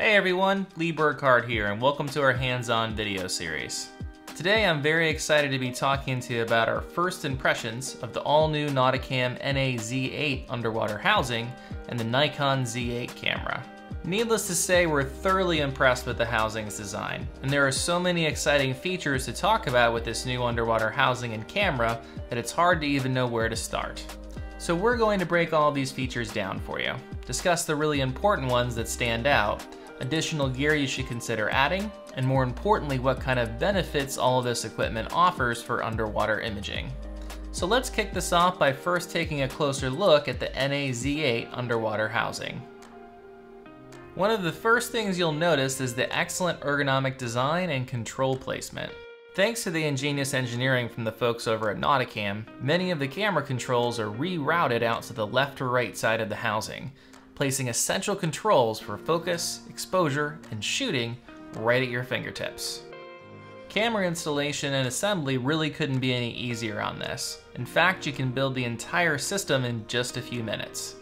Hey everyone, Lee Burkhardt here and welcome to our hands-on video series. Today I'm very excited to be talking to you about our first impressions of the all-new Nauticam NA-Z8 underwater housing and the Nikon Z8 camera. Needless to say, we're thoroughly impressed with the housing's design, and there are so many exciting features to talk about with this new underwater housing and camera that it's hard to even know where to start. So we're going to break all these features down for you, discuss the really important ones that stand out, additional gear you should consider adding, and more importantly, what kind of benefits all of this equipment offers for underwater imaging. So let's kick this off by first taking a closer look at the NA-Z8 underwater housing. One of the first things you'll notice is the excellent ergonomic design and control placement. Thanks to the ingenious engineering from the folks over at Nauticam, many of the camera controls are rerouted out to the left or right side of the housing, placing essential controls for focus, exposure, and shooting right at your fingertips. Camera installation and assembly really couldn't be any easier on this. In fact, you can build the entire system in just a few minutes.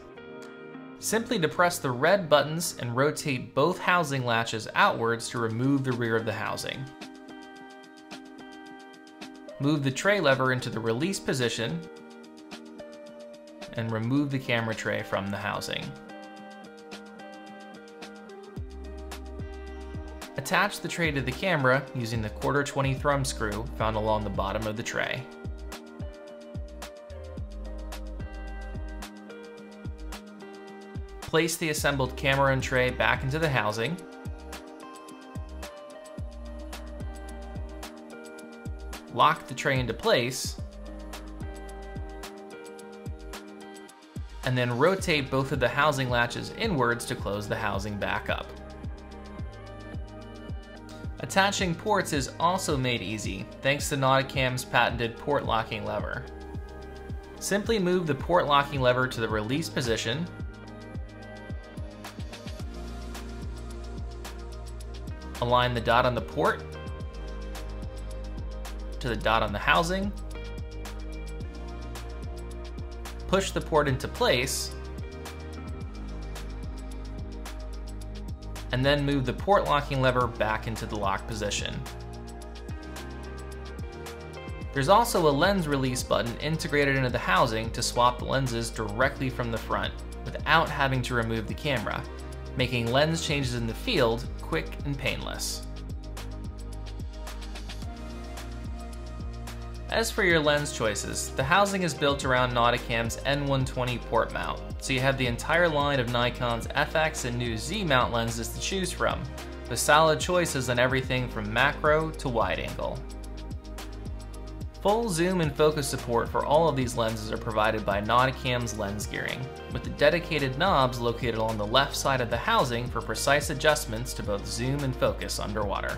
Simply depress the red buttons and rotate both housing latches outwards to remove the rear of the housing. Move the tray lever into the release position and remove the camera tray from the housing. Attach the tray to the camera using the 1/4-20 thumb screw found along the bottom of the tray. Place the assembled camera and tray back into the housing. Lock the tray into place, and then rotate both of the housing latches inwards to close the housing back up. Attaching ports is also made easy, thanks to Nauticam's patented port locking lever. Simply move the port locking lever to the release position, align the dot on the port to the dot on the housing, push the port into place, and then move the port locking lever back into the lock position. There's also a lens release button integrated into the housing to swap the lenses directly from the front without having to remove the camera, making lens changes in the field quick and painless. As for your lens choices, the housing is built around Nauticam's N120 port mount, so you have the entire line of Nikon's FX and new Z mount lenses to choose from, with solid choices on everything from macro to wide angle. Full zoom and focus support for all of these lenses are provided by Nauticam's lens gearing, with the dedicated knobs located on the left side of the housing for precise adjustments to both zoom and focus underwater.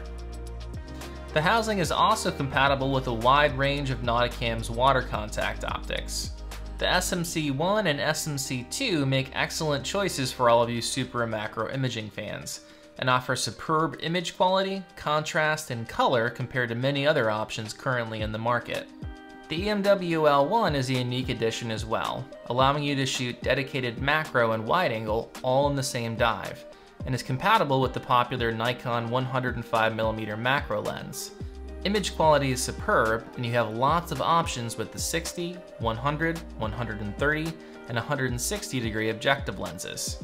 The housing is also compatible with a wide range of Nauticam's water contact optics. The SMC1 and SMC2 make excellent choices for all of you super and macro imaging fans, and offer superb image quality, contrast, and color compared to many other options currently in the market. The EMWL1 is a unique addition as well, allowing you to shoot dedicated macro and wide angle all in the same dive, and is compatible with the popular Nikon 105mm macro lens. Image quality is superb, and you have lots of options with the 60, 100, 130, and 160 degree objective lenses.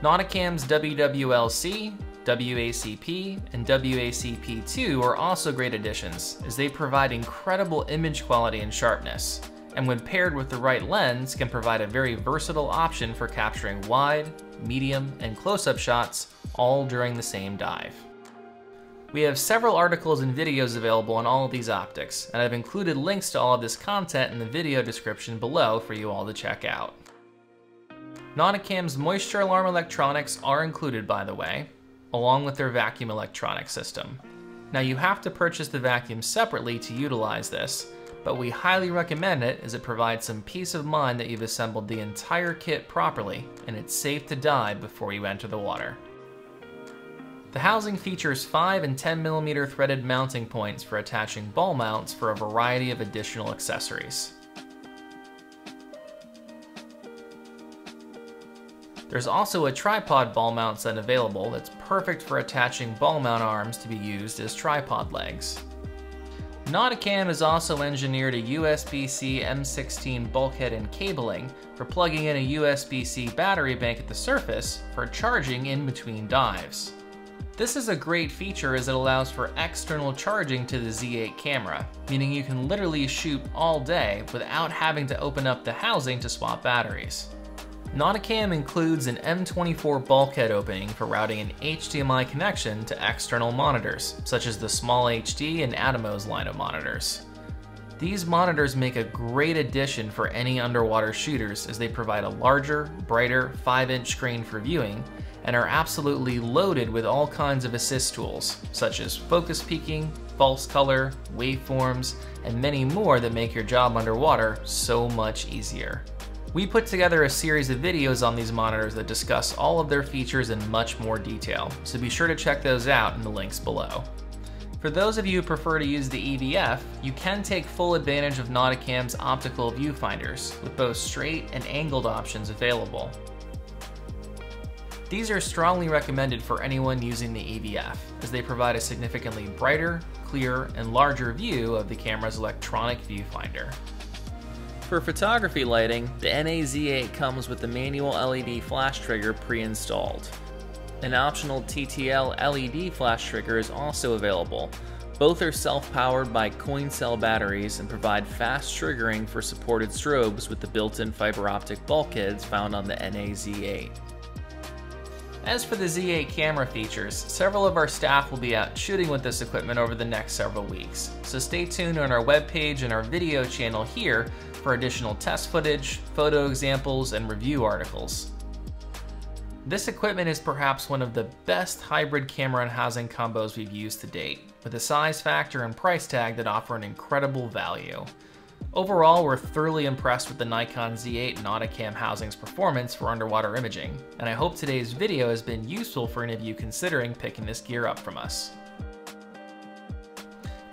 Nauticam's WWLC, WACP, and WACP2 are also great additions, as they provide incredible image quality and sharpness, and when paired with the right lens, can provide a very versatile option for capturing wide, medium, and close-up shots all during the same dive. We have several articles and videos available on all of these optics, and I've included links to all of this content in the video description below for you all to check out. Nauticam's moisture alarm electronics are included, by the way, along with their vacuum electronic system. Now, you have to purchase the vacuum separately to utilize this, but we highly recommend it as it provides some peace of mind that you've assembled the entire kit properly and it's safe to dive before you enter the water. The housing features 5 and 10mm threaded mounting points for attaching ball mounts for a variety of additional accessories. There's also a tripod ball mount set available that's perfect for attaching ball mount arms to be used as tripod legs. Nauticam is also engineered a USB-C M16 bulkhead and cabling for plugging in a USB-C battery bank at the surface for charging in between dives. This is a great feature as it allows for external charging to the Z8 camera, meaning you can literally shoot all day without having to open up the housing to swap batteries. Nauticam includes an M24 bulkhead opening for routing an HDMI connection to external monitors, such as the Small HD and Atomos line of monitors. These monitors make a great addition for any underwater shooters as they provide a larger, brighter 5-inch screen for viewing and are absolutely loaded with all kinds of assist tools, such as focus peaking, false color, waveforms, and many more that make your job underwater so much easier. We put together a series of videos on these monitors that discuss all of their features in much more detail, so be sure to check those out in the links below. For those of you who prefer to use the EVF, you can take full advantage of Nauticam's optical viewfinders, with both straight and angled options available. These are strongly recommended for anyone using the EVF, as they provide a significantly brighter, clearer, and larger view of the camera's electronic viewfinder. For photography lighting, the NA-Z8 comes with the manual LED flash trigger pre-installed. An optional TTL LED flash trigger is also available. Both are self-powered by coin cell batteries and provide fast triggering for supported strobes with the built-in fiber optic bulkheads found on the NA-Z8. As for the Z8 camera features, several of our staff will be out shooting with this equipment over the next several weeks, so stay tuned on our webpage and our video channel here for additional test footage, photo examples, and review articles. This equipment is perhaps one of the best hybrid camera and housing combos we've used to date, with a size factor and price tag that offer an incredible value. Overall, we're thoroughly impressed with the Nikon Z8 Nauticam housing's performance for underwater imaging, and I hope today's video has been useful for any of you considering picking this gear up from us.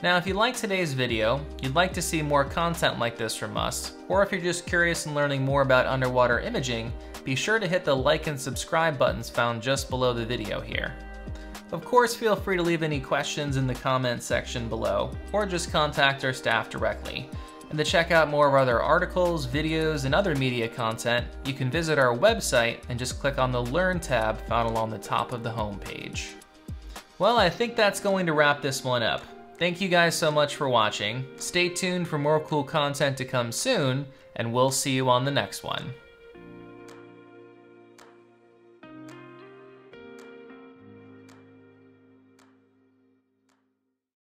Now, if you liked today's video, you'd like to see more content like this from us, or if you're just curious and learning more about underwater imaging, be sure to hit the like and subscribe buttons found just below the video here. Of course, feel free to leave any questions in the comments section below, or just contact our staff directly. And to check out more of our other articles, videos, and other media content, you can visit our website and just click on the Learn tab found along the top of the homepage. Well, I think that's going to wrap this one up. Thank you guys so much for watching. Stay tuned for more cool content to come soon, and we'll see you on the next one.